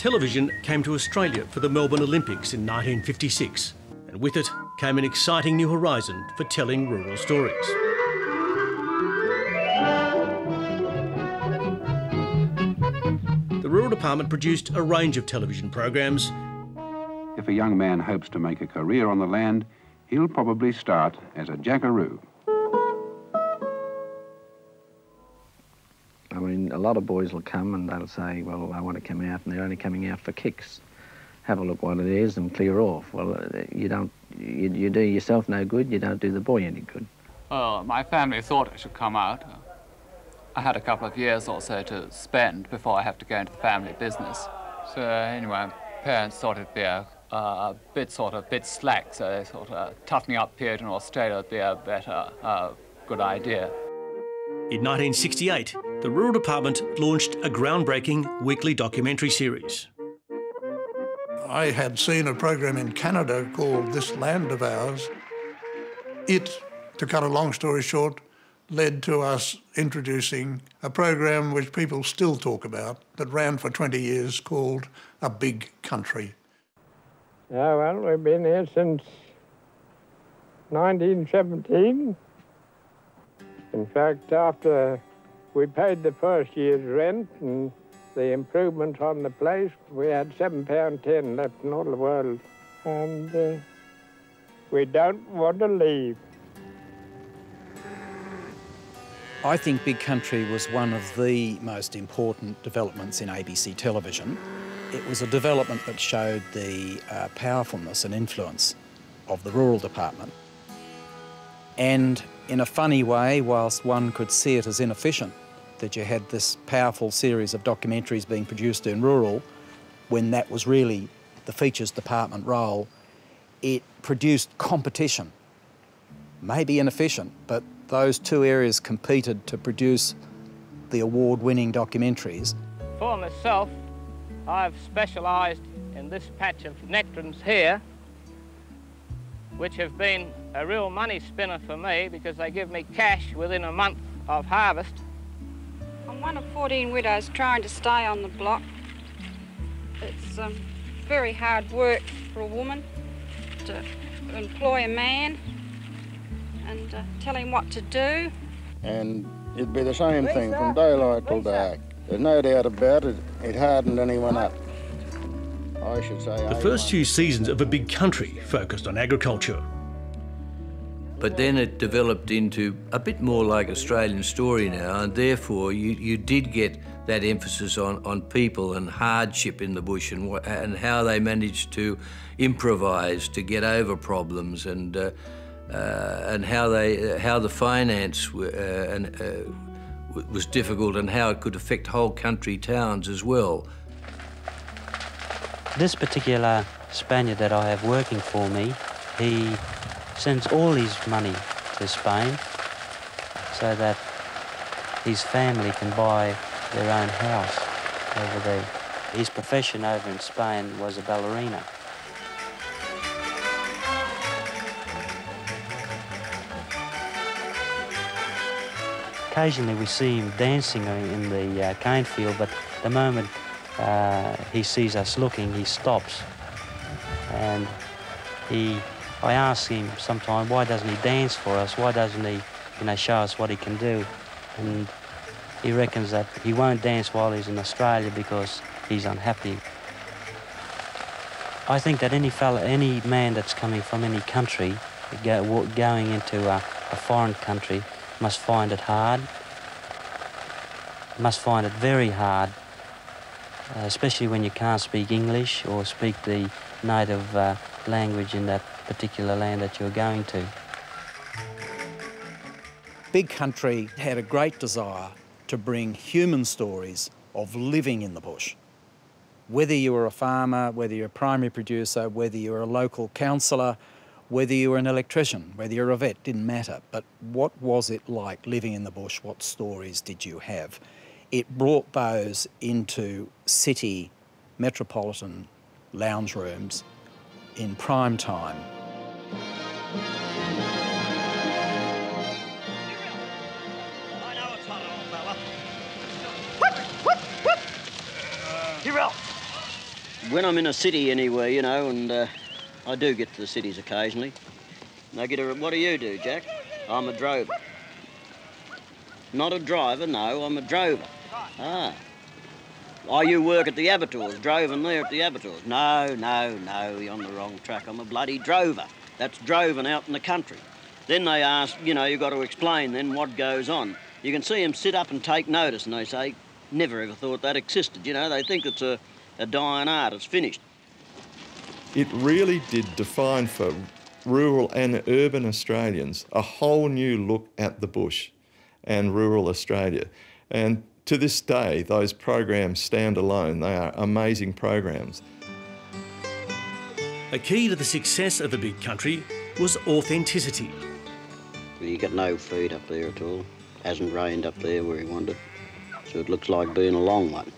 television came to Australia for the Melbourne Olympics in 1956, and with it came an exciting new horizon for telling rural stories. The Rural Department produced a range of television programs. If a young man hopes to make a career on the land, he'll probably start as a jackaroo. I mean, a lot of boys will come and they'll say, well, I want to come out, and they're only coming out for kicks. Have a look what it is and clear off. Well, you do yourself no good, you don't do the boy any good. Well, my family thought I should come out. I had a couple of years or so to spend before I have to go into the family business. So anyway, parents thought it'd be a bit slack, so they thought a toughening up period in Australia would be a better, good idea. In 1968, the Rural Department launched a groundbreaking weekly documentary series. I had seen a program in Canada called This Land of Ours. It, to cut a long story short, led to us introducing a program which people still talk about, that ran for 20 years, called A Big Country. Yeah, well, we've been here since 1917. In fact, after we paid the first year's rent and the improvements on the place, we had £7.10 left in all the world. And we don't want to leave. I think Big Country was one of the most important developments in ABC television. It was a development that showed the powerfulness and influence of the Rural Department. And in a funny way, whilst one could see it as inefficient, that you had this powerful series of documentaries being produced in rural, when that was really the features department role, it produced competition. Maybe inefficient, but those two areas competed to produce the award-winning documentaries. For myself, I've specialised in this patch of nectarines here, which have been a real money spinner for me because they give me cash within a month of harvest. I'm one of 14 widows trying to stay on the block. It's very hard work for a woman to employ a man and tell him what to do. And it'd be the same thing from daylight till dark. There's no doubt about it, it hardened anyone up. I should say. The first few seasons of A Big Country focused on agriculture. But then it developed into a bit more like Australian Story now, and therefore you did get that emphasis on people and hardship in the bush and how they managed to improvise to get over problems and how the finance was difficult and how it could affect whole country towns as well. This particular Spaniard that I have working for me, he sends all his money to Spain so that his family can buy their own house over there. His profession over in Spain was a ballerina. Occasionally we see him dancing in the cane field, but the moment he sees us looking, he stops. And I ask him sometimes, why doesn't he dance for us? Why doesn't he, show us what he can do? And he reckons that he won't dance while he's in Australia because he's unhappy. I think that any man that's coming from any country, going into a foreign country, must find it hard, must find it very hard, especially when you can't speak English or speak the native language in that particular land that you're going to. Big Country had a great desire to bring human stories of living in the bush. Whether you were a farmer, whether you're a primary producer, whether you're a local councillor, whether you were an electrician, whether you were a vet, didn't matter. But what was it like living in the bush? What stories did you have? It brought those into city, metropolitan lounge rooms in prime time. when I'm in a city anyway, you know, and I do get to the cities occasionally. And I get a, what do you do, Jack? I'm a drover. Not a driver, no, I'm a drover. Ah. Oh, you work at the abattoirs, droving there at the abattoirs. No, no, no, you're on the wrong track. I'm a bloody drover. That's droving out in the country. Then they ask, you know, you've got to explain then what goes on. You can see them sit up and take notice, and they say, never ever thought that existed. You know, they think it's a dying art, it's finished. It really did define for rural and urban Australians a whole new look at the bush and rural Australia. And to this day, those programs stand alone. They are amazing programs. A key to the success of A Big Country was authenticity. You get no feed up there at all. Hasn't rained up there where he wanted, so it looks like being a long one.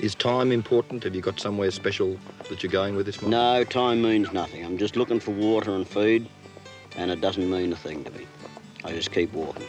Is time important? Have you got somewhere special that you're going with this morning? No, time means nothing. I'm just looking for water and feed, and it doesn't mean a thing to me. I just keep walking.